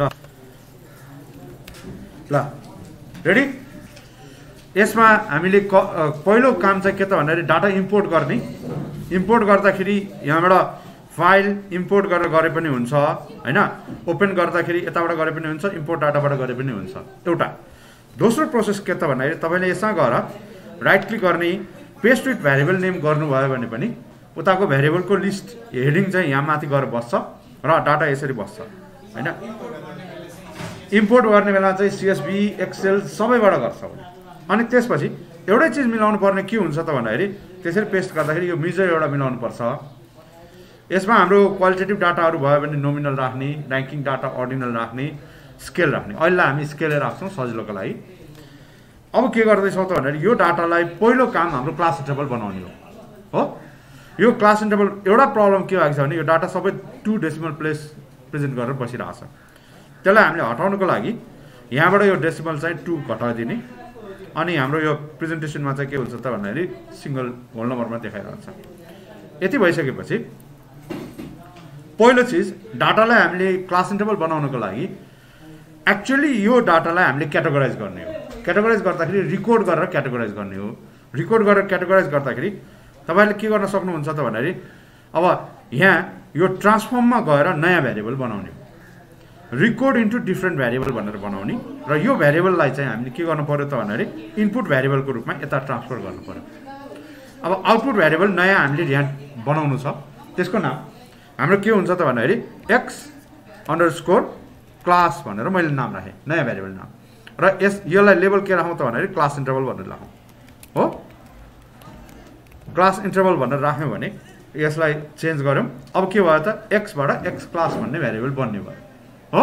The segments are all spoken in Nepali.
ल ल रेडी। यसमा हामीले पहिलो काम चाहिँ के त भन्दा डाटा इम्पोर्ट गर्ने। इम्पोर्ट गर्दाखेरि यहाँबाट फाइल इम्पोर्ट गरेर गरे पनि हुन्छ हैन, ओपन गर्दाखेरि यताबाट गरे पनि हुन्छ, इम्पोर्ट डाटाबाट गरे पनि हुन्छ एउटा। दोस्रो प्रोसेस के त भन्दा तपाईले यसमा गएर राइट क्लिक गर्ने, पेस्ट विथ भेरिएबल नेम गर्नुभयो भने पनि उताको भेरिएबलको लिस्ट हेडिङ चाहिँ यहाँ माथि गएर बस्छ र डाटा यसरी बस्छ हैन। इम्पोर्ट गर्ने बेला चाहिँ सीएसबी एक्सेल सबैबाट गर्छ। अनि त्यसपछि एउटै चीज मिलाउनु पर्ने के हुन्छ त भन्दाखेरि त्यसरी पेस्ट गर्दाखेरि यो मेजर एउटा मिलाउनु पर्छ। यसमा हाम्रो क्वालिटेटिभ डाटाहरु भयो भने नोमिनल राख्ने, र्यांकिङ डाटा अर्डिनल राख्ने, स्केल राख्ने। अहिले हामी स्केलले राख्छौं सजिलोको लागि। अब के गर्दै छौं त भन्दाखेरि यो डाटालाई पहिलो काम हाम्रो क्लास टेबल बनाउने हो। यो क्लास टेबल एउटा प्रब्लम के भएको छ भने यो डाटा सबै 2 डेसिमल प्लेस प्रेजेन्ट गरेर बसिरहेछ। त्यसलाई हामीले हटाउनको लागि यहाँबाट यो डेसिमल चाहिँ 2 घटाइदिने अनि हाम्रो यो प्रेजेन्टेसनमा चाहिँ के हुन्छ त भन्दाखेरि सिंगल होल नम्बरमा देखाइरहन्छ। यति भइसकेपछि पहिलो चीज डाटालाई हामीले क्लास टेबल बनाउनको लागि एक्चुअली यो डाटालाई हामीले क्याटेगोराइज गर्ने हो। क्याटेगोराइज गर्दाखेरि रिकोड गरेर क्याटेगोराइज गर्ने हो। रिकोड गरेर क्याटेगोराइज गर्दाखेरि तपाईले के गर्न सक्नुहुन्छ त भन्दाखेरि अब यहाँ यो ट्रान्सफर्ममा गएर नयाँ भेरिएबल बनाउने, रिकोड इन्टु डिफ्रेन्ट भेरिएबल भनेर बनाउने र यो भेरिएबललाई चाहिँ हामीले के गर्नु पर्यो त भन्दाखेरि इनपुट भेरिएबलको रूपमा यता ट्रान्सफर गर्नु पर्यो। अब आउटपुट भेरिएबल नयाँ हामीले यहाँ बनाउनु छ, त्यसको नाम हाम्रो के हुन्छ त भन्दाखेरि x_class भनेर मैले नाम राखेँ, नयाँ भेरिएबल नाम। र यसलाई लेबल के राखौँ त भन्दाखेरि क्लास इन्टरभल भनेर राखौँ हो। क्लास इन्टरभल भनेर राख्यौं भने यसलाई चेन्ज गर्यौं। अब के भयो त x बाट x क्लास भन्ने भेरिएबल बन्ने भयो हो।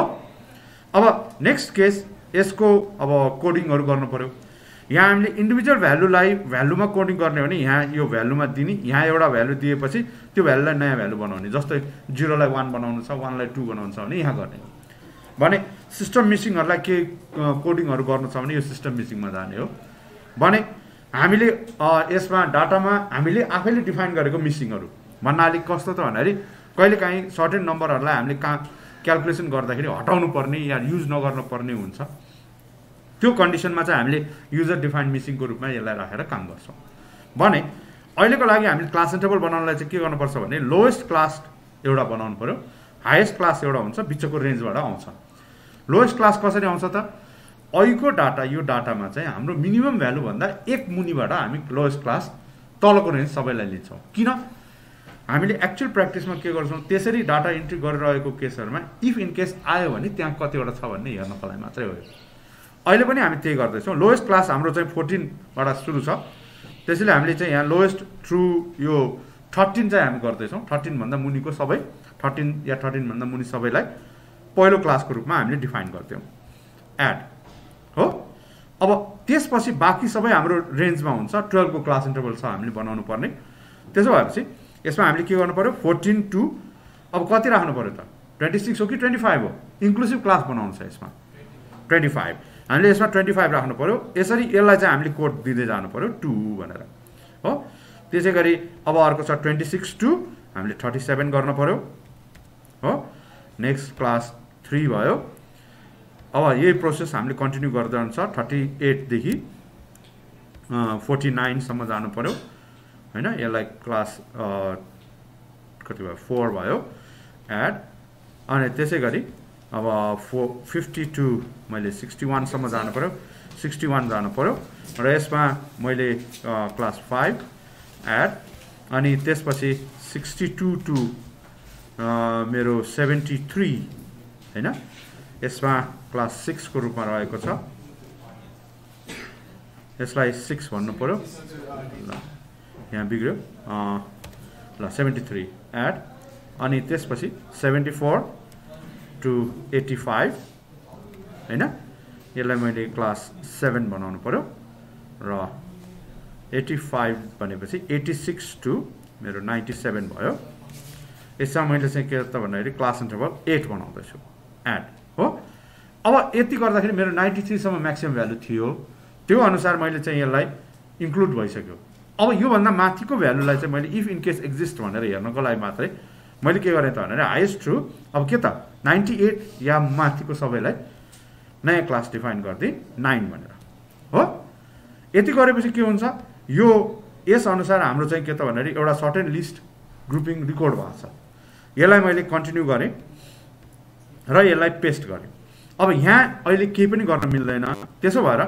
अब नेक्स्ट केस यसको अब कोडिङहरु गर्नु पर्यो। यहाँ हामीले इन्डिभिजुअल भ्यालुलाई भ्यालुमा कोडिङ गर्ने हो भने यहाँ यो भ्यालुमा दिने, यहाँ एउटा भ्यालु दिएपछि त्यो भ्यालुलाई नयाँ भ्यालु बनाउने। जस्तै 0 लाई 1 बनाउनु छ, 1 लाई 2 बनाउनु छ भने यहाँ गर्ने भने सिस्टम मिसिङहरुलाई के कोडिङहरु गर्नु छ भने यो सिस्टम मिसिङमा जाने हो भने हामीले यसमा डाटामा हामीले आफैले डिफाइन गरेको मिसिङहरु भन्नाले कस्तो त भन्दाखेरि कहिलेकाहीँ सर्टेन नम्बरहरुलाई हामीले क्याल्कुलेसन गर्दाखेरि हटाउनु पर्ने या युज नगर्नु पर्ने हुन्छ। त्यो कन्डिसनमा चाहिँ हामीले युजर डिफाइन्ड मिसिङको रूपमा यसलाई राखेर काम गर्छौं भने अहिलेको लागि हामीले क्लास टेबल बनाउनलाई चाहिँ के गर्नुपर्छ भने लोएस्ट क्लास एउटा बनाउनु पर्यो, हाईएस्ट क्लास एउटा हुन्छ, बीचको रेन्जबाट आउँछ। लोएस्ट क्लास कसरी आउँछ त अहिलेको डाटा यो डाटामा चाहिँ हाम्रो मिनिमम भ्यालु भन्दा एक मुनिबाट हामी लोएस्ट क्लास तलको रेन्ज सबैलाई लिन्छौं। किन हामीले एक्चुअल प्र्याक्टिसमा के गर्छौं त्यसरी डाटा इन्ट्री गरिरहेको केसहरुमा इफ इन केस आयो भने त्यहाँ कतिवटा छ भन्ने हेर्नको लागि मात्रै हो। अहिले पनि हामी त्यही गर्दै छौं। लोएस्ट क्लास हाम्रो चाहिँ 14 बाट सुरु छ, त्यसैले हामीले चाहिँ यहाँ लोएस्ट थ्रु यो 13 चाहिँ हामी गर्दै छौं। 13 भन्दा मुनिको सबै 13 या 13 भन्दा मुनि सबैलाई पहिलो क्लासको रूपमा हामीले डिफाइन गर्छौं एड हो। अब त्यसपछि बाकी सबै हाम्रो रेन्जमा हुन्छ। 12 को क्लास इन्टरभल छ हामीले बनाउनु पर्ने। त्यसो भएपछि यसमा हामीले के गर्नु पर्यो 14 टु अब कति राख्नु पर्यो त 26 हो कि 25 हो, इन्क्लुसिभ क्लास बनाउनु छ यसमा 25, हामीले यसमा 25 राख्नु पर्यो। यसरी यसलाई चाहिँ हामीले कोड दिँदै जानु पर्यो 2 भनेर हो। त्यसैगरी अब अर्को छ 26 टु हामीले 37 गर्नु पर्यो हो। नेक्स्ट क्लास 3 भयो। अब यही प्रोसेस हामीले कन्टिन्यू गर्दै हुन्छ 38 देखि 49 सम्म जानु पर्यो हैन। यसलाई क्लास कति भयो 4 भयो एड। अनि त्यसैगरी अब 52 मैले 61 सम्म जानु पर्यो, 61 जानु पर्यो र यसमा मैले क्लास 5 एड। अनि त्यसपछि 62 टु मेरो 73 हैन यसमा क्लास 6 को रूपमा रहेको छ, यसलाई 6 भन्नु पर्यो ल यहाँ बिग्रियो ल 73 एड। अनि त्यसपछि 74 टु 85 हैन यसलाई मैले क्लास 7 बनाउनु पर्यो र 85 भनेपछि 86 टु मेरो 97 भयो। यसमा मैले चाहिँ के त भन्दाखेरि क्लास इन्टरभल 8 बनाउँदैछु एड हो। अब यति गर्दाखेरि मेरो 93 सम्म म्याक्सिमम भ्यालु थियो, त्यो अनुसार मैले चाहिँ यसलाई इन्क्लुड भइसक्यो। अब यो भन्दा माथिको भ्यालुलाई चाहिँ मैले इफ इन केस एक्जिस्ट भनेर हेर्नको लागि मात्रै मैले के गरे त भनेर हाईएस्ट थ्रु अब के त 98 या माथिको सबैलाई नयाँ क्लास डिफाइन गर्दै 9 भनेर हो। यति गरेपछि के हुन्छ यो यस अनुसार हाम्रो चाहिँ के त भन्दाखेरि एउटा सर्टेन लिस्ट ग्रुपिङ रिकर्ड भएको छ। यसलाई मैले कन्टिन्यु गरे र यसलाई पेस्ट गरे। अब यहाँ अहिले केही पनि गर्न मिल्दैन, त्यसो भएर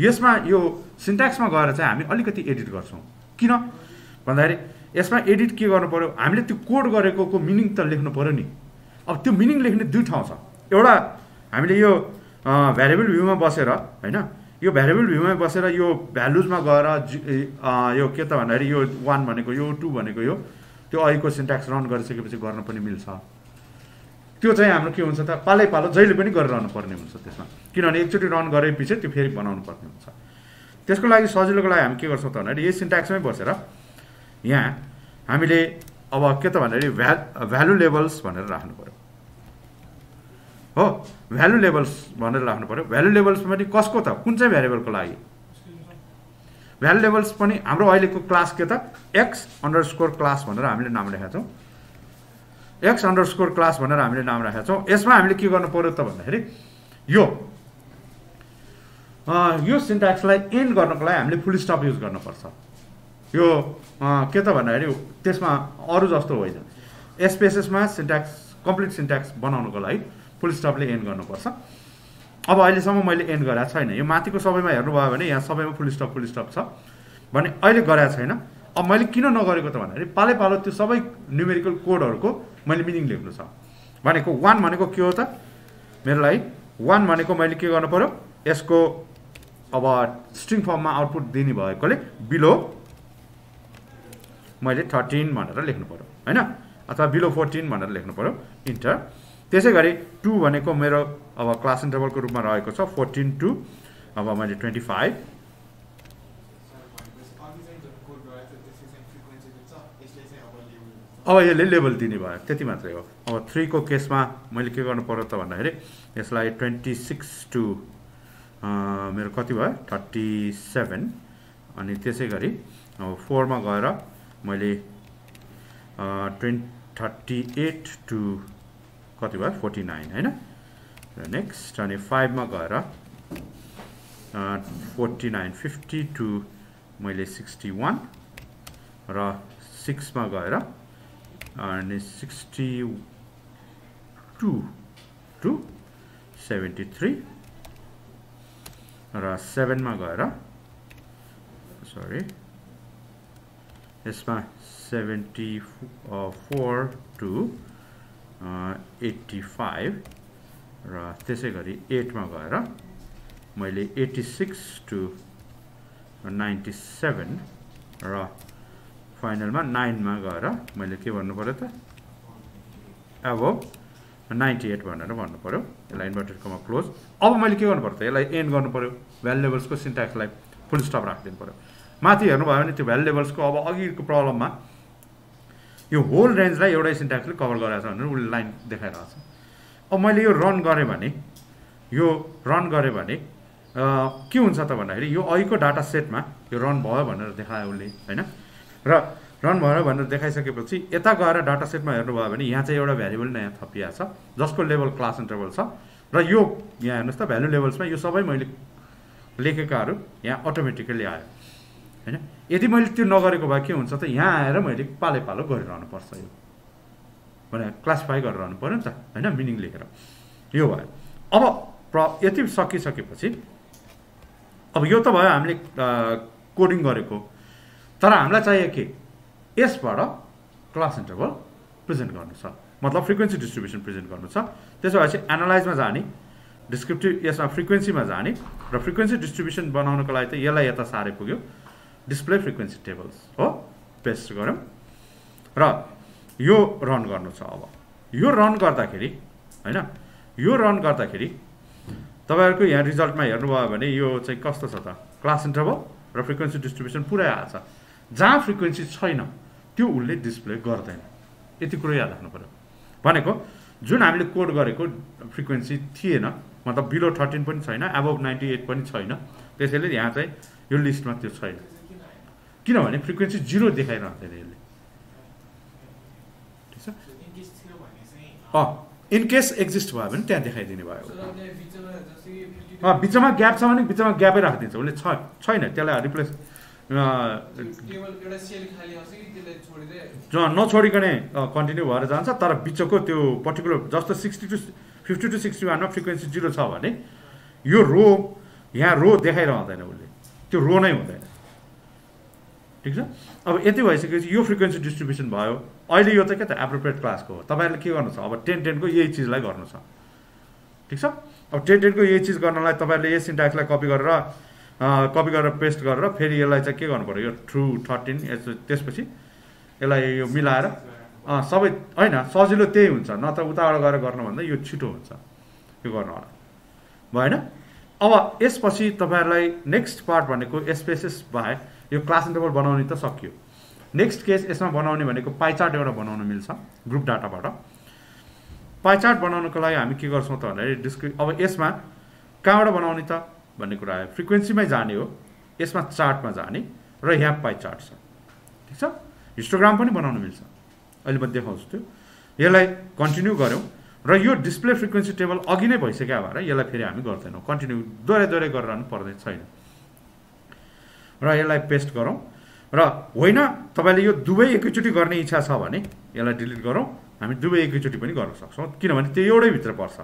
यसमा यो सिन्ट्याक्समा गएर चाहिँ हामी अलिकति एडिट गर्छौं। किन भन्दाखेरि यसमा एडिट के गर्नु पर्यो, हामीले त्यो कोड गरेकोको मिनिङ त लेख्नु पर्यो नि। अब त्यो मिनिङ लेख्ने दुई ठाउँ छ, एउटा हामीले यो भेरिएबल भ्यूमा बसेर हैन, यो भेरिएबल भ्यूमा बसेर यो भ्यालुजमा गएर यो के त भन्दाखेरि यो 1 भनेको यो 2 भनेको यो त्यो अहिलेको सिन्ट्याक्स रन गरिसकेपछि गर्न पनि मिल्छ। त्यो चाहिँ हाम्रो के हुन्छ त पालै पालो जहिले पनि गरिरहनु पर्ने हुन्छ त्यसमा, किनभने एकचोटी रन गरेपछि त्यो फेरि बनाउनु पर्ने हुन्छ। त्यसको लागि सजिलोको लागि हामी के गर्छौं त भन्दाखेरि यही सिन्ट्याक्समै बसेर यहाँ हामीले अब के त भन्दाखेरि भ्यालु लेभल्स भनेर राख्नु पर्यो हो। भ्यालु लेभल्स भनेर राख्नु पर्यो। भ्यालु लेभल्स पनि कसको त, कुन चाहिँ भेरिएबलको लागि भ्यालु लेभल्स पनि हाम्रो अहिलेको क्लास के त x_class भनेर हामीले नाम राखेका छौँ। x_class भनेर हामीले नाम राखेका छौँ। यसमा हामीले के गर्नु पर्यो त भन्दाखेरि यो सिन्ट्याक्सलाई एन्ड गर्नको लागि हामीले फुल स्टप युज गर्नुपर्छ। यो के त भन्दाखेरि त्यसमा अरु जस्तो होइन, स्पेसेसमा सिन्ट्याक्स कम्प्लिट सिन्ट्याक्स बनाउनको लागि फुल स्टपले एन्ड गर्नुपर्छ। अब अहिलेसम्म मैले एन्ड गरेको छैन, यो माथिको सबैमा हेर्नुभयो भने यहाँ सबैमा फुल स्टप छ भने अहिले गरेको छैन। अब मैले किन नगरेको त भन्दाखेरि पालै पालो त्यो सबै न्युमेरिकल कोडहरूको मैले मिनिङ लेख्नु छ भनेको 1 भनेको के हो त, मेरो लागि 1 भनेको मैले के गर्नु पर्यो यसको अब स्ट्रिङ फर्ममा आउटपुट दिने भएकोले बिलो मैले 13 भनेर लेख्नु पर्यो हैन, अथवा बिलो 14 भनेर लेख्नु पर्यो इन्टर। त्यसैगरी 2 भनेको मेरो अब क्लास इन्टरभलको रूपमा रहेको छ 14 टु अब मैले 25 अब यसले लेभल दिने भयो त्यति मात्रै हो। अब 3 को केसमा मैले के गर्नु पर्यो त भन्दाखेरि यसलाई 26 टु मेरो कति भयो 37 अनि त्यसैगरी अब 4 मा गएर मैले 38 टु कति भयो 49 हैन। नेक्स्ट अनि 5 मा गएर 49 50 टु मैले 61 र 6 मा गएर अनि 62 टु 73 र 7 मा गएर सरी यसमा 74 टु 85 र त्यसैगरी 8 मा गएर मैले 86 टु 97 र फाइनलमा 9 मा गएर मैले के भन्नु पर्यो त अब 98 भनेर भन्नु पर्यो। यसलाई इन्भर्टेड कमा क्लोज। अब मैले के गर्नु पर्यो त यसलाई एन्ड गर्नु पर्यो। भ्यालु लेभल्सको सिन्ट्याक्सलाई फुल स्टप राखिदिनु पर्यो। माथि हेर्नुभयो भने त्यो भ्यालु लेभल्सको अब अघिको प्रब्लममा यो होल रेन्जलाई एउटै सिन्ट्याक्सले कभर गराएको छ भनेर उसले लाइन देखाइरहेको छ। अब मैले यो रन गरेँ भने के हुन्छ त भन्दाखेरि यो अहिलेको डाटा सेटमा यो रन भयो भनेर देखायो उसले हैन, र रन भयो भनेर देखाइसकेपछि यता गएर डाटा सेटमा हेर्नुभयो भने यहाँ चाहिँ एउटा भ्यालुएबल नयाँ थपिएको छ जसको लेभल क्लास इन्टरभल छ र यो यहाँ हेर्नुहोस् त भ्यालु लेभल्समा यो सबै मैले लेखेकाहरू यहाँ अटोमेटिकली आयो हैन। यदि मैले त्यो नगरेको भए के हुन्छ त यहाँ आएर मैले पालै पालो गरिरहनु पर्छ, यो भने क्लासिफाई गरिरहनु पर्यो नि त हैन मिनिङ लेखेर। यो भयो। अब यति सकिसकेपछि अब यो त भयो हामीले कोडिङ गरेको, तर हामीलाई चाहियो के यसबाट क्लास इन्टरभल प्रेजेन्ट गर्नु छ, मतलब फ्रिक्वेन्सी डिस्ट्रिब्युसन प्रेजेन्ट गर्नु छ। त्यसो भएपछि एनालाइजमा जाने, डिस्क्रिप्टिभ यसमा फ्रिक्वेन्सीमा जाने र फ्रिक्वेन्सी डिस्ट्रिब्युसन बनाउनको लागि त यसलाई यता सारे पुग्यो डिस्प्ले फ्रिक्वेन्सी टेबल्स हो, पेस्ट गरौँ र यो रन गर्नु छ। अब यो रन गर्दाखेरि हैन, यो रन गर्दाखेरि तपाईहरुको यहाँ रिजल्टमा हेर्नुभयो भने यो चाहिँ कस्तो छ त, क्लास इन्टरभल र फ्रिक्वेन्सी डिस्ट्रिब्युसन पुरै आछ। जहाँ फ्रिक्वेन्सी छैन त्यो उसले डिस्प्ले गर्दैन, यति कुरा याद राख्नु पर्यो। भनेको जुन हामीले कोड गरेको फ्रिक्वेन्सी थिएन, मतलब बिलो 13 पनि छैन, अबभ 98 पनि छैन, त्यसैले यहाँ चाहिँ यो लिस्टमा त्यो छैन किनभने फ्रिक्वेन्सी 0 देखाइरहँदैन यसले। ठिक छ, इनकेस एक्जिस्ट भयो भने त्यहाँ देखाइदिने भयो। बीच में गैप छ भने बीच में गैप राखिदिन्छ उसले छैन त्यसलाई रिप्लेस नछोडिकने कंटिन्ू भएर जान्छ। तर बीच को पर्टिकुलर जस्तो 50 to 61 में फ्रिक्वेन्सी 0 छ भने यो रो यहाँ रो देखाइरहदैन उसले त्यो रो नै हुँदैन। ठीक है। अब ये भैस यो फ्रिक्वेन्सी डिस्ट्रिब्यूसन भयो। अहिले यो चाहिँ के त एप्रोप्रिएट क्लास को हो। तपाईहरुले के गर्नुहुन्छ अब 10-10 को यही चीजलाई गर्नु छ। ठीक छ। अब 10-10 को यही चीज गर्नलाई तपाईहरुले यो सिन्ट्याक्सलाई कपी गरेर पेस्ट गरेर फेरि यसलाई चाहिँ के गर्नु पर्यो यो थ्रु 13 त्यसपछि यसलाई यो मिलाएर सबै हैन सजिलो त्यही हुन्छ न त उताबाट गएर गर्नुभन्दा यो छिटो हुन्छ यो गर्नु होला भएन। अब यसपछि तपाईहरुलाई नेक्स्ट पार्ट भनेको स्पेसेस बाहेक यो क्लास टेबल बनाउने त सकियो। नेक्स्ट केस यसमा बनाउने भनेको पाइ चार्ट एउटा बनाउन मिल्छ ग्रुप डाटाबाट। पाइ चार्ट बनाउनको लागि हामी के गर्छौं त भन्दाखेरि डिस्क्रिट अब यसमा कहाँबाट बनाउने त भन्ने कुरा आयो। फ्रिक्वेन्सीमै जाने हो, यसमा चार्टमा जाने र यहाँ पाइ चार्ट छ। ठीक छ। हिस्टोग्राम पनि बनाउन मिल्छ, अहिले म देखाउँछु त्यो। यसलाई कन्टिन्यू गर्यौं र यो डिस्प्ले फ्रिक्वेन्सी टेबल अघि नै भइसक्यो भएर यसलाई फेरि हामी गर्दैनौँ, कन्टिन्यू दोहोरै गरिरहनु पर्दैन छैन। र यसलाई पेस्ट गरौँ र होइन तपाईले यो दुवै एकैचोटी गर्ने इच्छा छ भने यसलाई डिलिट गरौँ। हामी दुवै एकैचोटी पनि गर्न सक्छौँ किनभने त्यो एउटै भित्र पर्छ।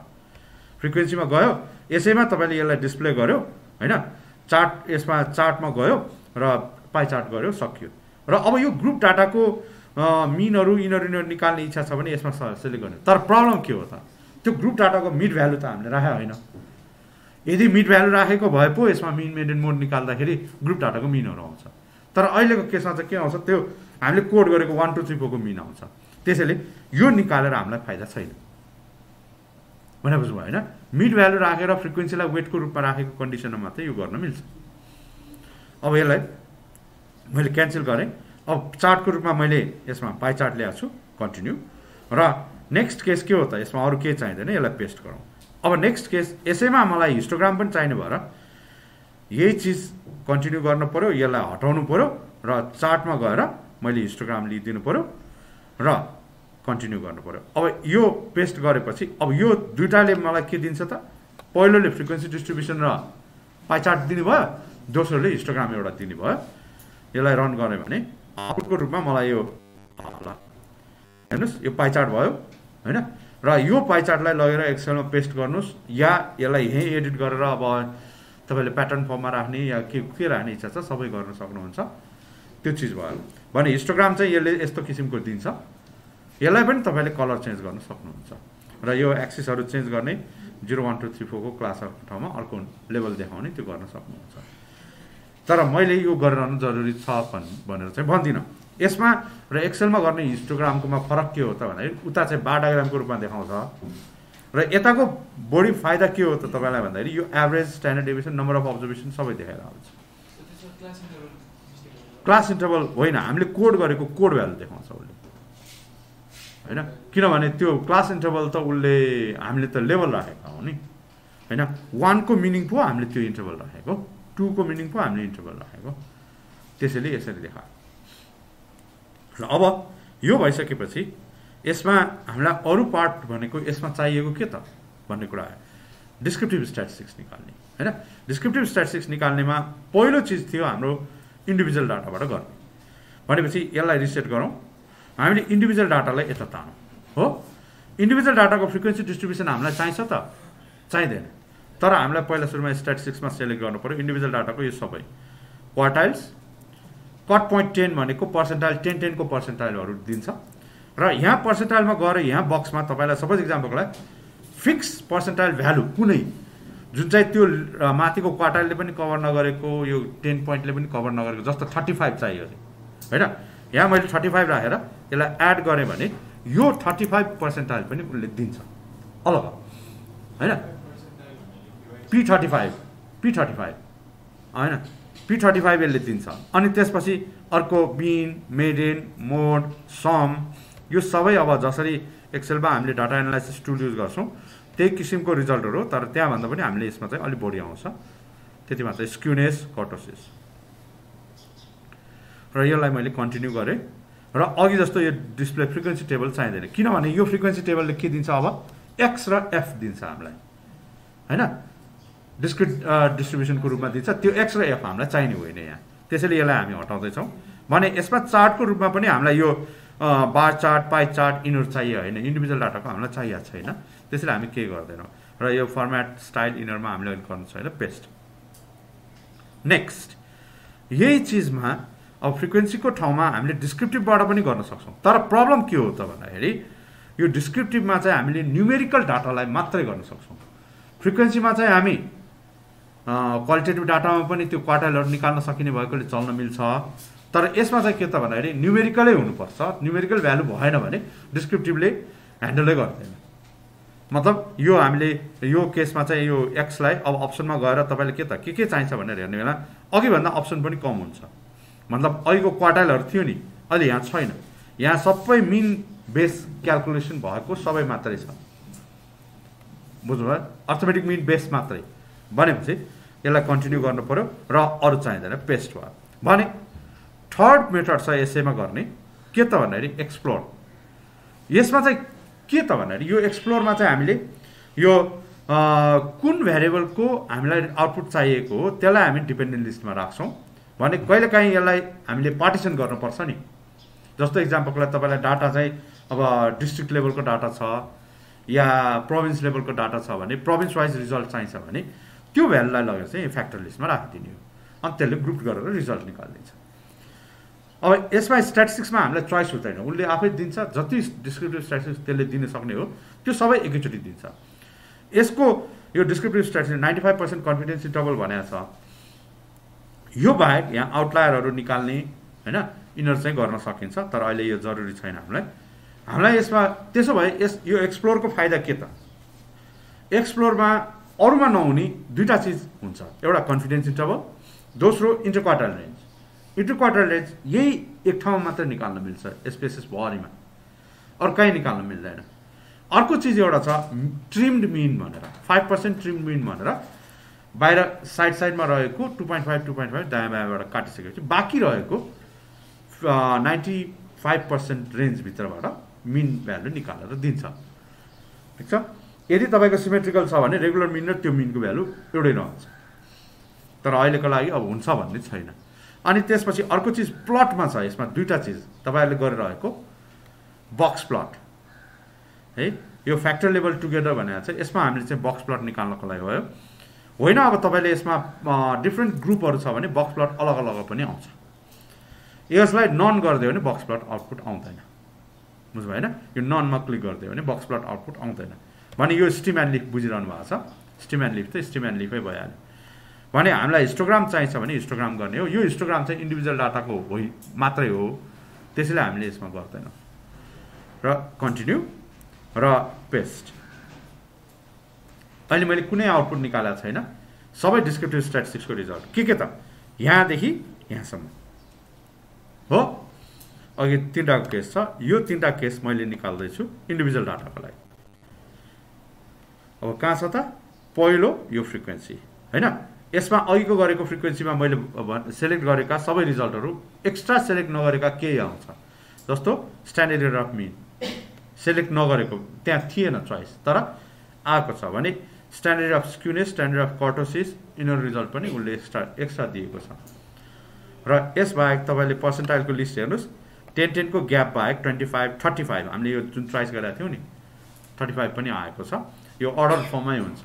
फ्रिक्वेन्सीमा गयो, यसैमा तपाईले यसलाई डिस्प्ले गर्यो हैन, चार्ट यसमा चार्टमा गयो र पाइ चार्ट गर्यो सकियो। र अब यो ग्रुप डाटाको मिनहरु यिनीहरु निकाल्ने इच्छा छ भने यसमा सेलेक्ट गर्ने। तर प्रब्लम के हो त त्यो ग्रुप डाटाको मिड भ्यालु त हामीले राखेको हैन। यदि मिड भ्यालु राखेको भए पो यसमा मिन मेडेन मोड निकाल्दाखेरि ग्रुप डाटाको मिनहरु आउँछ। तर अहिलेको केसमा चाहिँ के आउँछ त्यो हामीले कोड गरेको 1 2 3 4 को मिन आउँछ। त्यसैले यो निकालेर हामीलाई फाइदा छैन भने बुझ्नु हैन। मिड भ्यालु राखेर फ्रिक्वेन्सीलाई वेटको रूपमा राखेको कन्डिसनमा मात्रै यो गर्न मिल्छ। अब यसलाई मैले क्यान्सल गरे। अब चार्टको रूपमा मैले यसमा पाइ चार्ट ल्याएको छु कन्टिन्यू र नेक्स्ट केस के हो त यसमा अरु के चाहिदैन यसलाई पेस्ट गरौँ। अब नेक्स्ट केस यसैमा मलाई हिस्टोग्राम पनि चाहिने भएर यही चीज कन्टिन्यू गर्न पर्यो, यसलाई हटाउनु पर्यो र चार्टमा गएर मैले हिस्टोग्राम लिदिनु पर्यो र कन्टिन्यू गर्नु पर्यो। अब यो पेस्ट गरेपछि अब यो दुईटाले मलाई के दिन्छ त पहिलोले फ्रिक्वेन्सी डिस्ट्रिब्युसन र पाइ चार्ट दिनु भयो, दोस्रोले हिस्टोग्राम एउटा दिनु भयो। यसलाई रन गरे भने आउटपुटको रूपमा मलाई यो हेर्नुस् यो पाइ चार्ट भयो हैन। र यो पाइ चार्टलाई लगेर एक्सेलमा पेस्ट गर्नुस् या यसलाई यही एडिट गरेर अब तपाईले प्याटर्न फर्ममा राख्ने या के राख्ने इच्छा छ सबै गर्न सक्नुहुन्छ। त्यो चीज भयो भने हिस्टोग्राम चाहिँ यसले यस्तो किसिमको दिन्छ। यसलाई पनि तपाईले कलर चेन्ज गर्न सक्नुहुन्छ र यो एक्सिसहरु चेन्ज गर्ने 0 1 2 3 4 को क्लास ठाउँमा अर्को लेभल देखाउने त्यो गर्न सक्नुहुन्छ। तर मैले यो गरिरहनु जरुरी छ भनेर चाहिँ भन्दिनँ। यसमा र एक्सेलमा गर्ने हिस्टोग्रामकोमा फरक के हो त भन्दा उता चाहिँ बार डायग्रामको रूपमा देखाउँछ र यताको बढी फाइदा के हो त तपाईलाई भन्दाखेरि यो average standard deviation number of observation सबै देखाएर आउँछ। क्लास इन्टरभल होइन, हामीले कोड गरेको कोड भ्यालु देखाउँछ उसले हैन। किनभने त्यो क्लास इन्टरभल त उसले हामीले त लेभल राखेका हो नि हैन। 1 को मिनिङ पो हामीले त्यो इन्टरभल राखेको, 2 को मिनिङ पो हामीले इन्टरभल राखेको। त्यसैले यसरी देखा। र अब यो भइसकेपछि यसमा हामीलाई अरु पार्ट भनेको यसमा चाहिएको के त भन्ने कुरा आयो डिस्क्रिप्टिभ स्ट्याटिस्टिक्स निकाल्ने हैन। डिस्क्रिप्टिभ स्ट्याटिस्टिक्स निकाल्नेमा पहिलो चीज थियो हाम्रो इन्डिभिजुअल डाटाबाट गर्ने। भनेपछि यसलाई रिसेट गरौँ, हामीले इन्डिभिजुअल डाटालाई यता तानौँ हो। इन्डिभिजुअल डाटाको फ्रिक्वेन्सी डिस्ट्रिब्युसन हामीलाई चाहिन्छ त चाहिँदैन। तर हामीलाई पहिला सुरुमा स्ट्याटिस्टिक्समा सेलेक्ट गर्नु पर्यो इन्डिभिजुअल डाटाको यो सबै क्वार्टाइल्स। कट पोइन्ट 10 भनेको पर्सेन्टाइल 10-10 को पर्सेन्टाइलहरु दिन्छ र यहाँ पर्सेन्टाइलमा गएर यहाँ बक्समा तपाईलाई सबै एक्जाम्पलको लागि फिक्स पर्सेन्टाइल भ्यालु कुनै जुन चाहिँ त्यो माथिको क्वार्टाइलले पनि कभर नगरेको यो 10 पोइन्टले पनि कभर नगरेको जस्तो 35 चाहियो हैन। यहाँ मैले 35 राखेर यसलाई एड गरे भने यो 35 पर्सेन्टाइल पनि उसले दिन्छ अलग हैन। P35 हैन, P35 यसले दिन्छ। अनि त्यसपछि अर्को बिन मेडेन मोड सम यो सबै अब जसरी एक्सेलमा हामीले डाटा एनालाइसिस टुल युज गर्छौं त्यही किसिमको रिजल्टहरु हो। तर त्यहाँ भन्दा पनि हामीले यसमा चाहिँ अलि बढी आउँछ, त्यति मात्र स्क्युनेस कर्टोसिस। र यसलाई मैले कन्टिन्यू गरे र अघि जस्तो यो डिस्प्ले फ्रिक्वेन्सी टेबल चाहिँदैन किनभने यो फ्रिक्वेन्सी टेबलले के दिन्छ अब एक्स र एफ दिन्छ हामीलाई, हैन डिस्क्रिट डिस्ट्रिब्युसनको रूपमा दिन्छ। त्यो एक्स र एफ हामीलाई चाहिने होइन यहाँ, त्यसैले यसलाई हामी हटाउँदै छौं। भने यसमा चार्टको रूपमा पनि हामीलाई यो बार चार्ट पाइ चार्ट इनर चाहिए हैन, इन्डिभिजुअल डाटाको हामीलाई चाहिए छैन, त्यसैले हामी के गर्दैनौं र यो फर्म्याट स्टाइल इनरमा हामीले अहिले गर्नु छैन। पेस्ट। नेक्स्ट, यही चीजमा अब फ्रिक्वेन्सीको ठाउँमा हामीले डिस्क्रिप्टिभबाट पनि गर्न सक्छौं, तर प्रब्लम के हो त भन्दाखेरि यो डिस्क्रिप्टिभमा चाहिँ हामीले न्यूमेरिकल डाटालाई मात्रै गर्न सक्छौं। फ्रिक्वेन्सीमा चाहिँ हामी क्वालिटेटिभ डाटामा पनि त्यो क्वार्टाइलहरु निकाल्न सकिने भएकोले चल्न मिल्छ, तर यसमा चाहिँ के त भन्दाखेरि न्यूमेरिकलै हुनुपर्छ। न्यूमेरिकल भ्यालु भएन भने डिस्क्रिप्टिभले ह्यान्डलै गर्दैन। मतलब यो हामीले यो केसमा चाहिँ यो एक्सलाई अब अप्सनमा गएर तपाईले के चाहिन्छ भनेर हेर्ने बेला अघि भन्दा अप्सन पनि कम हुन्छ। मतलब अघिको क्वार्टाइलहरु थियो नि, अहिले यहाँ छैन, यहाँ सबै मिन बेस क्याल्कुलेसन भएको सबै मात्रै छ, बुझ्नुभयो? अर्थमेटिक मिन बेस मात्रै भनेपछि यसलाई कन्टिन्यू गर्नु पर्यो र अरु चाहिँदैन। पेस्ट भयो। भने थर्ड मेथड छ यसैमा गर्ने के त भन्दाखेरि एक्सप्लोर। यसमा चाहिँ के त भन्दाखेरि यो एक्सप्लोरमा चाहिँ हामीले यो कुन भेरिएबलको हामीलाई आउटपुट चाहिएको हो त्यसलाई हामी डिपेन्डेन्ट लिस्टमा राख्छौँ। भने कहिलेकाहीँ यसलाई हामीले पार्टिसन गर्नुपर्छ नि। जस्तो इक्जाम्पलको लागि तपाईँलाई डाटा चाहिँ अब डिस्ट्रिक्ट लेभलको डाटा छ या प्रोभिन्स लेभलको डाटा छ भने प्रोभिन्स वाइज रिजल्ट चाहिन्छ भने त्यो भ्यालुलाई लगेर चाहिँ फ्याक्टर लिस्टमा राखिदिने हो, अनि त्यसले ग्रुप गरेर रिजल्ट निकालिदिन्छ। अब यसमा स्ट्याटिस्टिक्समा हामीलाई चोइस हुँदैन, उसले आफै दिन्छ। जति डिस्क्रिप्टिभ स्ट्याटिस्टिक्स त्यसले दिन सक्ने हो त्यो सबै एकैचोटि दिन्छ। यसको यो डिस्क्रिप्टिभ स्ट्याटिस्टिक्स 95% कन्फिडेन्स इन्टरभल भनेको छ। यो बाहेक यहाँ आउटलायरहरू निकाल्ने हैन इनर चाहिँ गर्न सकिन्छ, तर अहिले यो जरुरी छैन हामीलाई। हामीलाई यसमा त्यसो भए यो एक्सप्लोरको फाइदा के त? एक्सप्लोरमा अरूमा नहुने दुईटा चिज हुन्छ, एउटा कन्फिडेन्स इन्टरभल, दोस्रो इन्टरक्वार्टाइल रेन्ज। इन्टरक्वार्टाइल रेन्ज यही एक ठाउँमा मात्र निकाल्न मिल्छ स्पेसेस भरिमा, अरू कहीँ निकाल्न मिल्दैन। अर्को चिज एउटा छ ट्रिम्ड मिन भनेर, 5% ट्रिम्ड मिन भनेर बाहिर साइडमा रहेको 2.5 दायाँ बायाँबाट काटिसकेपछि बाँकी रहेको 95% रेन्जभित्रबाट मिन भ्यालु निकालेर दिन्छ। ठिक छ, यदि तपाईँको सिमेट्रिकल छ भने रेगुलर मिन र त्यो मिनको भ्यालु एउटै रहन्छ, तर अहिलेको लागि अब हुन्छ भन्ने छैन। अनि त्यसपछि अर्को चीज प्लटमा छ। यसमा दुईटा चीज तपाईहरुले गरिरहेको बक्स प्लट है, यो फ्याक्टर लेभल टुगेदर भनेको छ। यसमा हामीले चाहिँ बक्स प्लट निकाल्नको लागि भयो होइन। अब तपाईले यसमा डिफ्रेन्ट ग्रुपहरु छ भने बक्स प्लट अलग अलग पनि आउँछ। यसलाई नन गर्दियो भने बक्स प्लट आउटपुट आउँदैन, बुझ्नुभयो हैन? यो ननमा क्लिक गर्दियो भने बक्स प्लट आउटपुट आउँदैन। भने यो स्टिम एन्ड लिफ बुझिरहनु भएको छ। स्टिम एन्ड लिफ त स्टिम एन्ड लिफै भइहाल्यो। भने हामीलाई हिस्टोग्राम चाहिन्छ भने हिस्टोग्राम गर्ने हो। यो हिस्टोग्राम चाहिँ इन्डिभिजुअल डाटाको मात्रै हो, त्यसैले हामीले यसमा गर्दैनौँ। र कन्टिन्यू र पेस्ट। अहिले मैले कुनै आउटपुट निकालेको छैन, सबै डिस्क्रिप्टिभ स्ट्याटिस्टिक्सको रिजल्ट। के त यहाँदेखि यहाँसम्म हो। अघि तिनवटा केस छ, यो तिनवटा केस मैले निकाल्दैछु इन्डिभिजुअल डाटाको लागि। अब कहाँ छ त? पहिलो यो फ्रिक्वेन्सी होइन, यसमा अघिको गरेको फ्रिक्वेन्सीमा मैले सेलेक्ट गरेका सबै रिजल्टहरू, एक्स्ट्रा सेलेक्ट नगरेका केही आउँछ। जस्तो standard error of mean select नगरेको त्यहाँ थिएन चोइस, तर आएको छ। भने standard of skewness, standard of kurtosis, इनर रिजल्ट पनि उसले एक्स्ट्रा दिएको छ। र यसबाहेक तपाईँले पर्सेन्टाइलको लिस्ट हेर्नुहोस्। 10-10 को ग्याप बाहेक 25-35 हामीले यो जुन चोइस गरेका थियौँ नि 35 पनि आएको छ। यो अर्डर फर्ममै हुन्छ,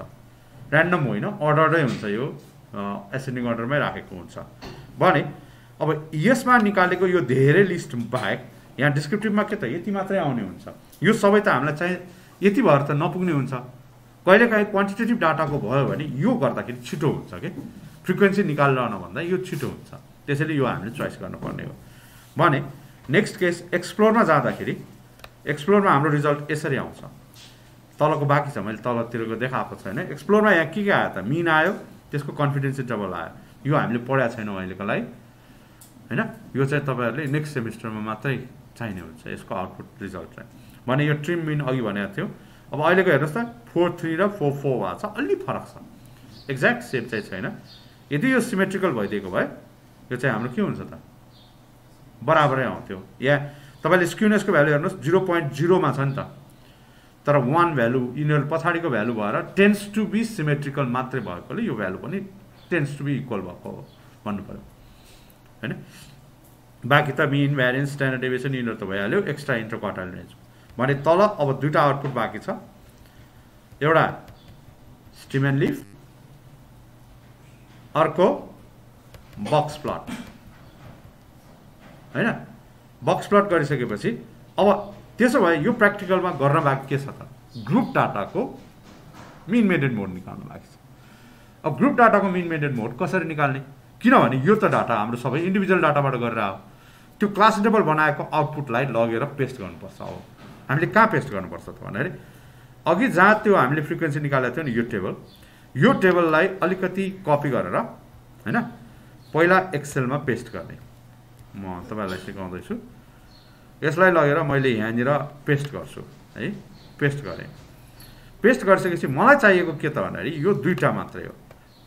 ऱ्यान्डम होइन, अर्डरै हुन्छ। यो एसेन्डिङ अर्डरमै राखेको हुन्छ। भने अब यसमा निकालेको यो धेरै लिस्ट बाहेक यहाँ डिस्क्रिप्टिभमा के त यति मात्रै आउने हुन्छ। यो सबै त हामीलाई चाहिँ यति भएर त नपुग्ने हुन्छ। कहिलेकाहीँ क्वान्टिटेटिभ डाटाको भयो भने यो गर्दाखेरि छिटो हुन्छ कि फ्रिक्वेन्सी निकाल्नभन्दा यो छिटो हुन्छ, त्यसैले यो हामीले चोइस गर्नुपर्ने हो। भने नेक्स्ट केस एक्सप्लोरमा जाँदाखेरि एक्सप्लोरमा हाम्रो रिजल्ट यसरी आउँछ। तलको बाँकी छ, मैले तलतिरको देखाएको छैन। एक्सप्लोरमा यहाँ के आयो त? मिन आयो, त्यसको कन्फिडेन्स इन्टरभल आयो। यो हामीले पढाएको छैनौँ अहिलेको लागि हैन। यो चाहिँ तपाईहरुले नेक्स्ट सेमिस्टरमा मात्रै चाहिने हुन्छ यसको आउटपुट रिजल्ट चाहिँ। भने यो ट्रिम मिन अघि भनेको थियो, अब अहिलेको हेर्नुहोस् त 4.3 र 4.4 भएको छ, अलि फरक छ, एक्ज्याक्ट सेम चाहिँ छैन। यदि यो सिमेट्रिकल भइदिएको भए यो चाहिँ हाम्रो के हुन्छ त? बराबरै आउँथ्यो। या तपाईले स्क्युनेसको भ्यालु हेर्नुहोस् 0.0 मा छ नि त, तर 1 भ्यालु यिनीहरु पछाडीको भ्यालु भएर टेन्ड्स टु बी सिमेट्रिकल मात्रै भएकोले यो भ्यालु पनि टेन्ड्स टु बी इक्वल भएको हो भन्नु पर्यो हैन। बाकी त मीन इनभ्यारिएन्स स्ट्यान्डर्ड डेभिएसन यिनीहरु त भइहाल्यो, एक्स्ट्रा इन्ट्रा क्वार्टाइल रेन्ज भने तल अब दुईटा आउटपुट बाँकी छ, एउटा स्टिम एन्ड लीफ, अर्को बक्स प्लट हैन। बक्स प्लट गरिसकेपछि अब त्यसो भए यो प्र्याक्टिकलमा गर्न बाँकी के छ त ग्रुप डाटाको मिन मेडेड मोड निकाल्नु बाँकी छ। अब ग्रुप डाटाको मिन मेडेड मोड कसरी निकाल्ने, किनभने यो त डाटा हाम्रो सबै इन्डिभिजुअल डाटाबाट गरेर आयो, त्यो क्लास टेबल बनाएको आउटपुटलाई लगेर पेस्ट गर्नुपर्छ। अब हामीले कहाँ पेस्ट गर्नुपर्छ त भन्दाखेरि अघि जहाँ त्यो हामीले फ्रिक्वेन्सी निकालेको थियौँ नि यो टेबललाई अलिकति कपी गरेर हैन पहिला एक्सेलमा पेस्ट गर्ने, म तपाईलाई सिकाउँदैछु। यसलाई लगेर मैले यहाँनिर पेस्ट गर्छु है, पेस्ट गरेँ। पेस्ट गरिसकेपछि मलाई चाहिएको के त भन्दाखेरि यो दुईटा मात्रै हो,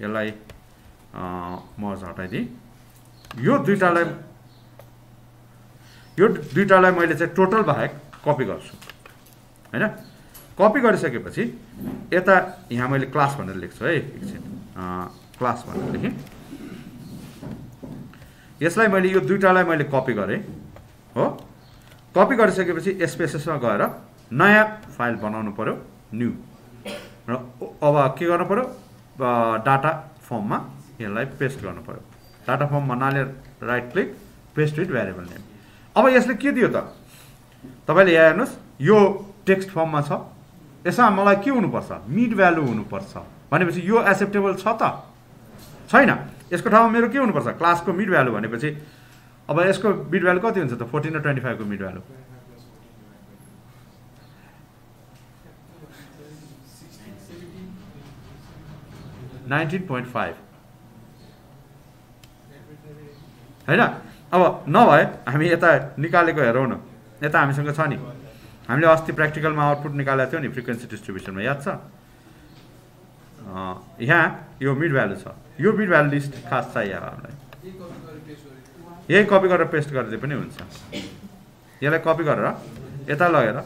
यसलाई म हटाइदिएँ। यो दुईटालाई मैले चाहिँ टोटल बाहेक कपी गर्छु हैन। कपी गरिसकेपछि यता यहाँ मैले क्लास भनेर लेख्छु है, एकछिन क्लास भनेर लेखेँ। यसलाई मैले यो दुईटालाई मैले कपी गरेँ हो। कपी गरिसकेपछि स्पेसेसमा गएर नयाँ फाइल बनाउनु पर्यो, न्यू। र अब के गर्नु पर्यो, डाटा फर्ममा यसलाई पेस्ट गर्नु पर्यो। डाटा फर्ममा नालेर right click paste with variable name. अब यसले के दियो त तपाईले यहाँ हेर्नुस्, यो टेक्स्ट फर्ममा छ, यसमा मलाई के हुनुपर्छ मिड भ्यालु हुनुपर्छ। भनेपछि यो एक्सेप्टेबल छ त छैन, यसको ठाउँमा मेरो के हुनुपर्छ क्लासको मिड भ्यालु। भनेपछि अब यसको मिड भ्यालु कति हुन्छ त 14 र 25 को मिड भ्यालु 19.5 हैन। अब नभए हामी यता निकालेको हेरौँ न, यता हामीसँग छ नि, हामीले अस्ति प्र्याक्टिकलमा आउटपुट निकालेको थियौँ नि फ्रिक्वेन्सी डिस्ट्रिब्युसनमा, याद छ। यहाँ यो मिड भ्यालु छ, यो मिड भ्यालु लिस्ट खास चाहियो हामीलाई, यही कपी गरेर पेस्ट गरिदिए पनि हुन्छ। यसलाई कपी गरेर यता लगेर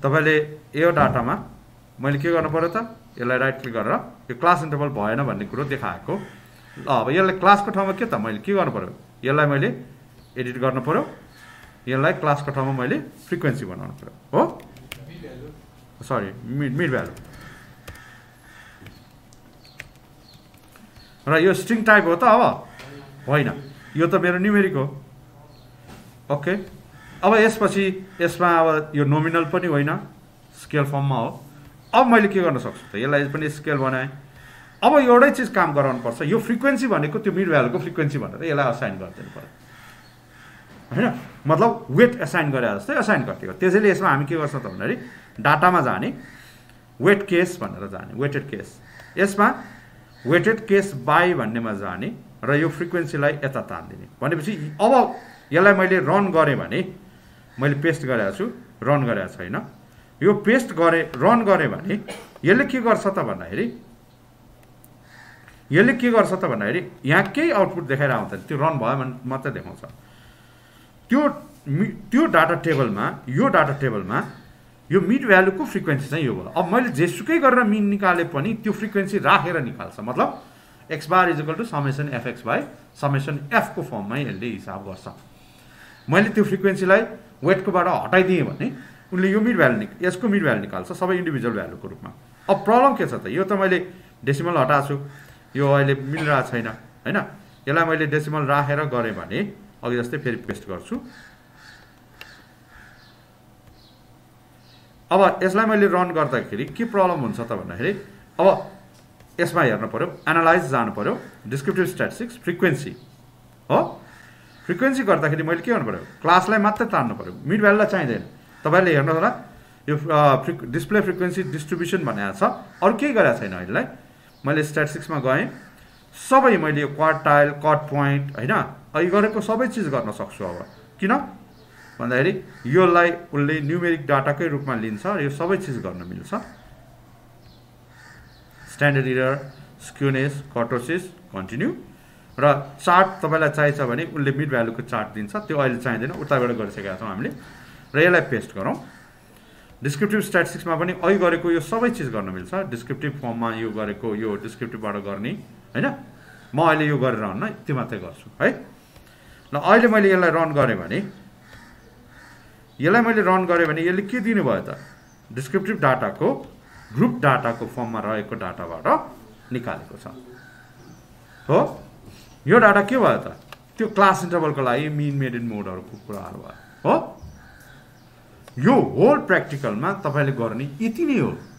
तपाईँले यो डाटामा मैले के गर्नु पर्यो त यसलाई राइट क्लिक गरेर यो क्लास इन्टरभल भएन भन्ने कुरो देखाएको। ल अब यसलाई क्लासको ठाउँमा के त मैले के गर्नु पर्यो, यसलाई मैले एडिट गर्नु पर्यो, यसलाई क्लासको ठाउँमा मैले फ्रिक्वेन्सी बनाउनु पर्यो हो, सरी मिड भ्यालु। र यो स्ट्रिङ टाइप हो त अब होइन, यो त मेरो न्युमेरिक हो ओके। अब यसपछि यसमा अब यो नोमिनल पनि होइन स्केल फर्ममा हो। अब मैले के गर्न सक्छु त यसलाई पनि स्केल बनाएँ। अब एउटै चिज काम गराउनुपर्छ, यो फ्रिक्वेन्सी भनेको त्यो मिड भ्यालुको फ्रिक्वेन्सी भनेर यसलाई असाइन गरिदिनु पर्यो होइन, मतलब वेट असाइन गरे जस्तै असाइन गरिदियो। त्यसैले यसमा हामी के गर्छौँ त भन्दाखेरि डाटामा जाने वेट केस भनेर जाने, वेटेड केस, यसमा वेटेड केस बाई भन्नेमा जाने र यो फ्रिक्वेन्सीलाई यता तान्दिने। भनेपछि अब यसलाई मैले रन गरेँ भने, मैले पेस्ट गरेको छु रन गरेको छैन, यो पेस्ट गरेँ रन गरेँ भने यसले के गर्छ त भन्दाखेरि यहाँ केही आउटपुट देखाएर आउँदैन, त्यो रन भयो भने मात्रै देखाउँछ। त्यो डाटा टेबलमा यो मिड भ्यालुको फ्रिक्वेन्सी चाहिँ यो भयो। अब मैले जेसुकै गरेर मिन निकाले पनि त्यो फ्रिक्वेन्सी राखेर निकाल्छ, मतलब X bar equal to summation F X by summation F को फर्ममा यसले हिसाब गर्छ। मैले त्यो फ्रिक्वेन्सीलाई वेटकोबाट हटाइदिएँ भने उनले यो मिड भ्यालु यसको मिड भ्यालु निकाल्छ सबै इन्डिभिजुअल भ्यालुको रूपमा। अब प्रब्लम के छ त, यो त मैले डेसिमल हटाएको छु, यो अहिले मिलिरहेको छैन होइन। यसलाई मैले डेसिमल राखेर गरेँ भने अघि जस्तै फेरि पेस्ट गर्छु। अब यसलाई मैले रन गर्दाखेरि के प्रब्लम हुन्छ त भन्दाखेरि अब यसमा हेर्नु पर्यो, एनालाइज जानु पर्यो, डिस्क्रिप्टिभ स्ट्याटिस्टिक्स फ्रिक्वेन्सी हो। फ्रिक्वेन्सी गर्दाखेरि मैले के गर्नु पर्यो क्लासलाई मात्रै तान्नु पर्यो, मिड भ्यालुलाई चाहिँदैन। तपाईँले हेर्नुहोस् होला यो डिस्प्ले फ्रिक्वेन्सी डिस्ट्रिब्युसन भनेको छ, अरू केही गरेको छैन। अहिले मैले स्ट्याटिस्टिक्समा गएँ, सबै मैले यो क्वार्टाइल कट पोइन्ट होइन अघि गरेको सबै चिज गर्न सक्छु। अब किन भन्दाखेरि योलाई उसले न्युमेरिक डाटाकै रूपमा लिन्छ र यो सबै चिज गर्न मिल्छ। Standard error, skewness, kurtosis, continue र चार्ट तपाईलाई चाहिन्छ भने उसले मिड भ्यालुको चार्ट दिन्छ, त्यो अहिले चाहिँदैन, उताबाट गरिसकेका छौँ हामीले। र यसलाई पेस्ट गरौँ। डिस्क्रिप्टिभ स्ट्याटिस्टिक्समा पनि अघि गरेको यो सबै चीज गर्न मिल्छ। डिस्क्रिप्टिभ फर्ममा यो गरेको यो डिस्क्रिप्टिभबाट गर्ने हैन, म अहिले यो गरेर हुन्न, त्यो मात्रै गर्छु है। ल अहिले मैले यसलाई रन गरे भने, यसलाई मैले रन गरे भने यसले के दिनु भयो त, डिस्क्रिप्टिभ डाटाको ग्रुप डाटाको फर्ममा रहेको डाटाबाट निकालेको छ हो। यो डाटा के भयो त, त्यो क्लास इन्टरभलको लागि मिन मेडियन मोडहरुको कुराहरु भयो हो। यो होल प्र्याक्टिकलमा तपाईले गर्ने यति नै हो।